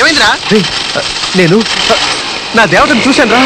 ఏమైందిరా? నేను నా దేవతను చూశాను రా.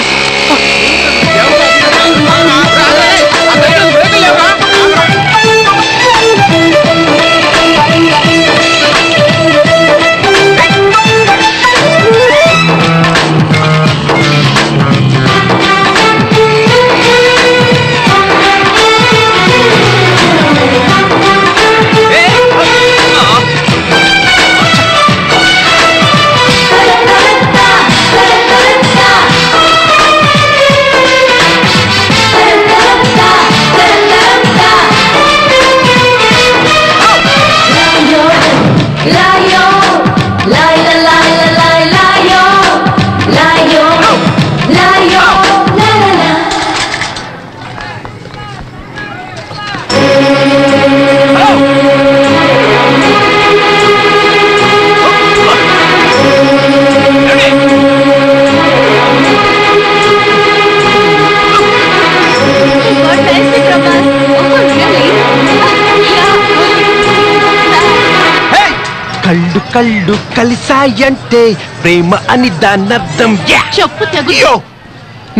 కళ్ళు కళ్ళు కలిసాయంటే ప్రేమ అని దానర్థం.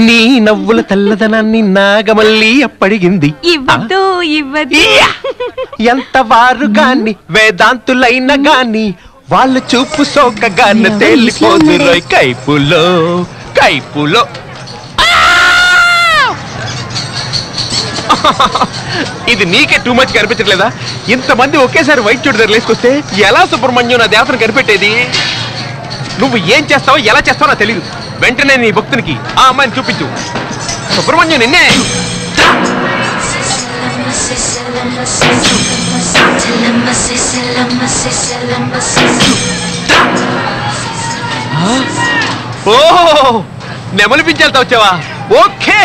నీ నవ్వుల తల్లదనాన్ని నాగమల్లి అప్పడిగింది. ఎంత వారు గాని వేదాంతులైన గాని వాళ్ళ చూపు సోకగాన తేలిపోదు. కైపులో కైపులో ఇది నీకే టూ మచ్ కనిపించట్లేదా? ఇంతమంది ఒకేసారి వైట్ చూడు దగ్గర వేసుకొస్తే ఎలా సుబ్రహ్మణ్యం నా దేవతను కనిపెట్టేది? నువ్వు ఏం చేస్తావో ఎలా చేస్తావో నాకు తెలియదు. వెంటనే నీ భక్తునికి ఆ అమ్మాయిని చూపించు. సుబ్రహ్మణ్యం నిన్నే. ఓహో, నెమలిపించేళ్తా వచ్చావా? ఓకే.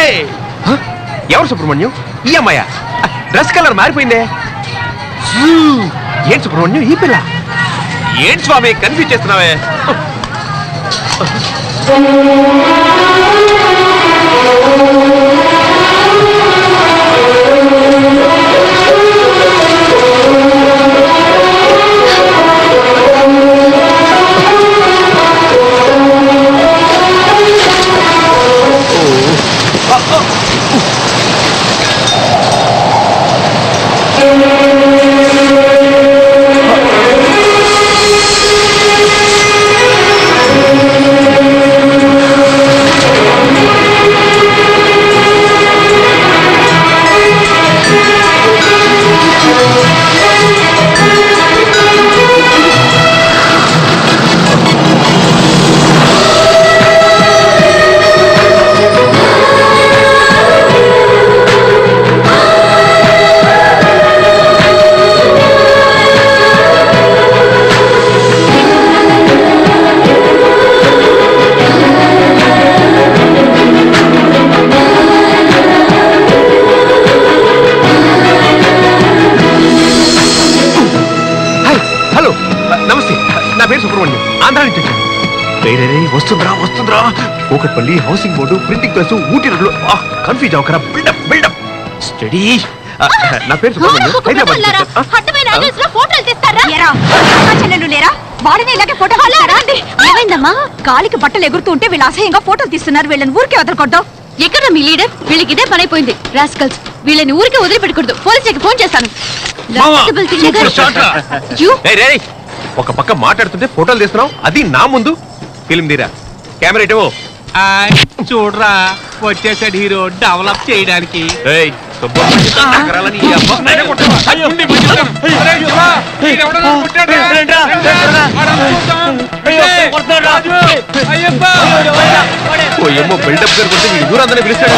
ఎవరు సుబ్రహ్మణ్యం? ఈ అమ్మాయ డ్రెస్ కలర్ మారిపోయిందే. ఏంటి సుబ్రహ్మణ్యం ఈ పిల్ల? ఏంటి స్వామి కన్ఫ్యూజ్ చేస్తున్నావే? వస్తుంద్రా వస్తుంద్రా. Kukatpally housing board printing press Ooty రోడ్లు. కన్ఫ్యూజ్ అవకరా. Buildup buildup study. నా పేరు ఏమైందమ్మా? గాలికి బట్టలు ఎగురుతూ ఉంటే వీళ్ళు అసహ్యంగా ఫోటోలు తీస్తున్నారు. వీళ్ళని ఊరికే వదలకూడదు. ఎక్కడ మీ లీడర్? వీళ్ళకి ఇదే పని అయిపోయింది. రాస్కల్స్, వీళ్ళని ఊరికే వదిలిపెట్టకూడదు. పోలీసులకి ఫోన్ చేస్తాను. ఒక పక్క మాట్లాడుతుంటే ఫోటోలు తీస్తున్నావు, అది నా ముందు ఫిల్మ్ తీరా. కెమెరా ఇటువో. చూడరా వచ్చేసాడు హీరో డెవలప్ చేయడానికి. ఏమో బిల్డప్ జరుగుతుంది. మీ దూరందరూ పిలుస్తాడు.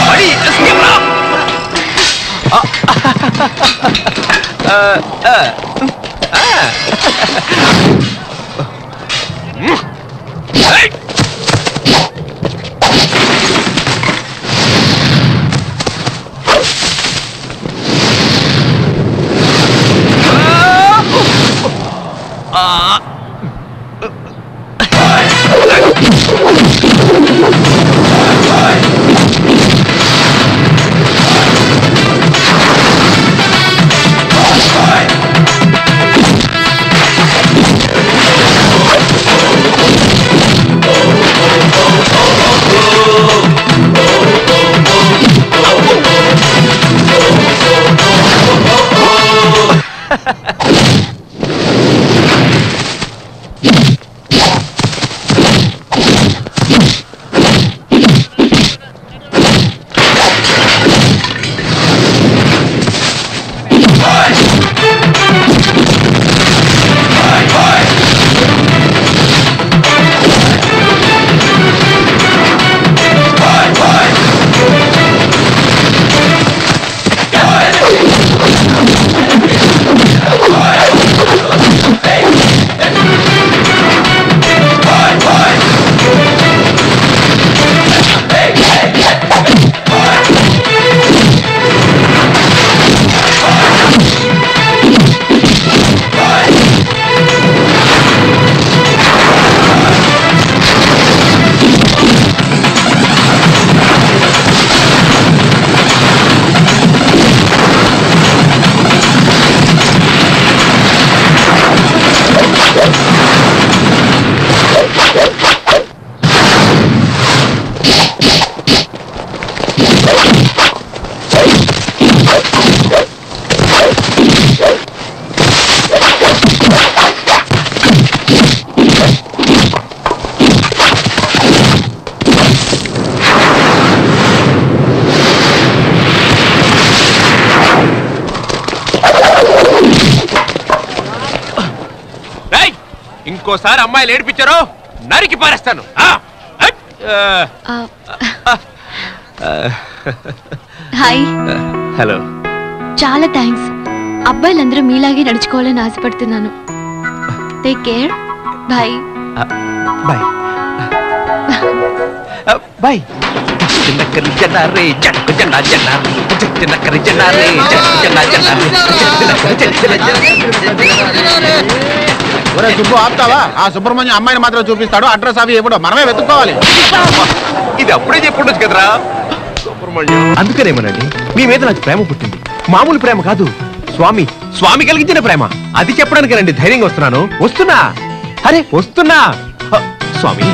ఇంకోసారి అమ్మాయిలు ఏడిపించారో నరికి పారేస్తాను. హలో, చాలా థ్యాంక్స్. అబ్బాయిలందరూ మీలాగే నడుచుకోవాలని ఆశపడుతున్నాను. Take care. Bye bye bye. జనకరి జనారే జనకు జన జనారే జనకరి జనారే జనకు జన జనారే జనకరి. ఒరే సుబ్బు ఆపుతావా? ఆ సుబ్రహ్మణ్యం అమ్మాయిని మాత్రం చూపిస్తాడు, అడ్రస్ అవి ఇవ్వడం మనమే వెతుక్కోవాలి. ఇది అప్పుడే చెప్పుండొచ్చు కదరా సుబ్రహ్మణ్యం. అందుకనేమోనండి మీ మీద నాకు ప్రేమ పుట్టింది. మామూలు ప్రేమ కాదు, స్వామి స్వామి కలిగించిన ప్రేమ. అది చెప్పడానికి రండి, ధైర్యంగా వస్తున్నాను. వస్తున్నా, అరే వస్తున్నా స్వామి.